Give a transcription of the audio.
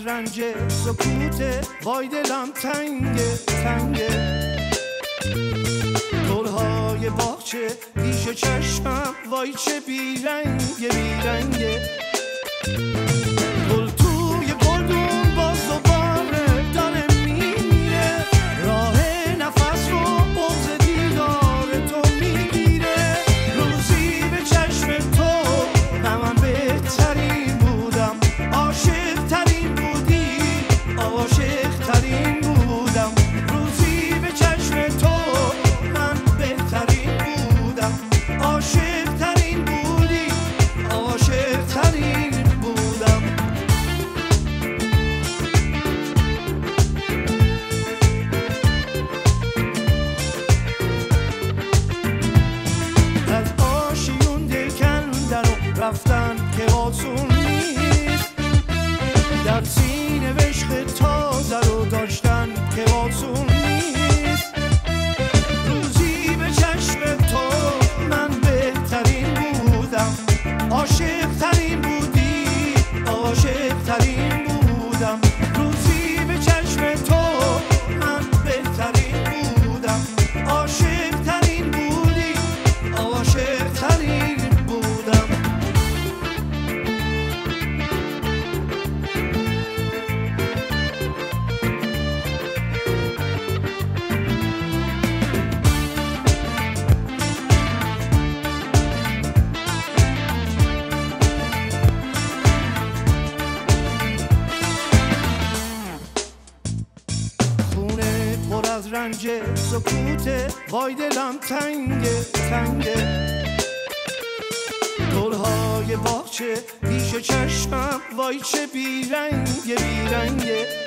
از رنج سکوته، وای دلم تنگه تنگه. گلهای باغچه پیش چشمم، وای چه بیرنگه بیرنگه. گل توی گلدون باز دوباره داره میمیره، راه نفس رو بغض دیدار تو میگیره. روزی به چشم تو و من بهترین بودم، عاشق ترین بودی، عاشق ترین بودم. روزی به چشم تو رفتن که آسون نیست، در سینه عشق تازه رو داشتن که آسون نیست. روزی به چشم تو من بهترین بودم، عاشق ترین بودی، عاشق ترین بودم. روزی به چشم تو من بهترین بودم، عاشق ترین بودی، عاشق ترین بودم. از رنج سکوته، وای دلم تنگه تنگه. گلهای باغچه پیش چشمم، وای چه بیرنگه بیرنگه.